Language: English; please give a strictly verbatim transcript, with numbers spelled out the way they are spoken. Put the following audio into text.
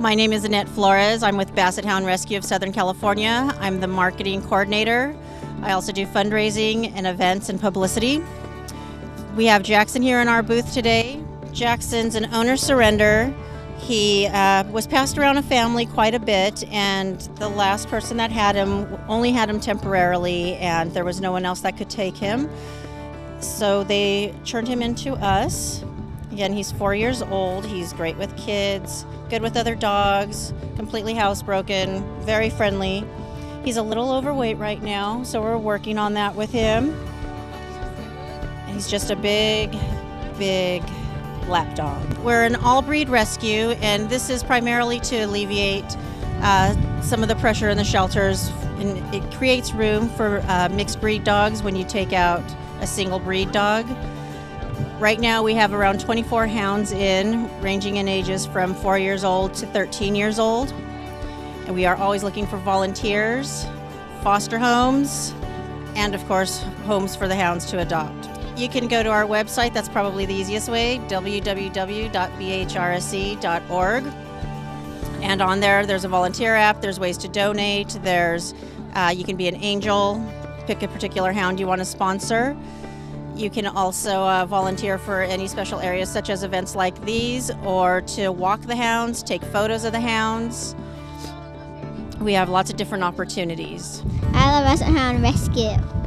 My name is Annette Florez. I'm with Basset Hound Rescue of Southern California. I'm the marketing coordinator. I also do fundraising and events and publicity. We have Jackson here in our booth today. Jackson's an owner surrender. He uh, was passed around a family quite a bit, and the last person that had him only had him temporarily, and there was no one else that could take him. So they turned him into us. Again, he's four years old. He's great with kids, good with other dogs, completely housebroken, very friendly. He's a little overweight right now, so we're working on that with him. And he's just a big, big lapdog. We're an all-breed rescue, and this is primarily to alleviate uh, some of the pressure in the shelters. And it creates room for uh, mixed breed dogs when you take out a single breed dog. Right now we have around twenty-four hounds in, ranging in ages from four years old to thirteen years old. And we are always looking for volunteers, foster homes, and of course homes for the hounds to adopt. You can go to our website, that's probably the easiest way, w w w dot b h r s c dot org. And on there, there's a volunteer app, there's ways to donate, there's, uh, you can be an angel, pick a particular hound you want to sponsor. You can also uh, volunteer for any special areas such as events like these, or to walk the hounds, take photos of the hounds. We have lots of different opportunities. I love Basset Hound Rescue.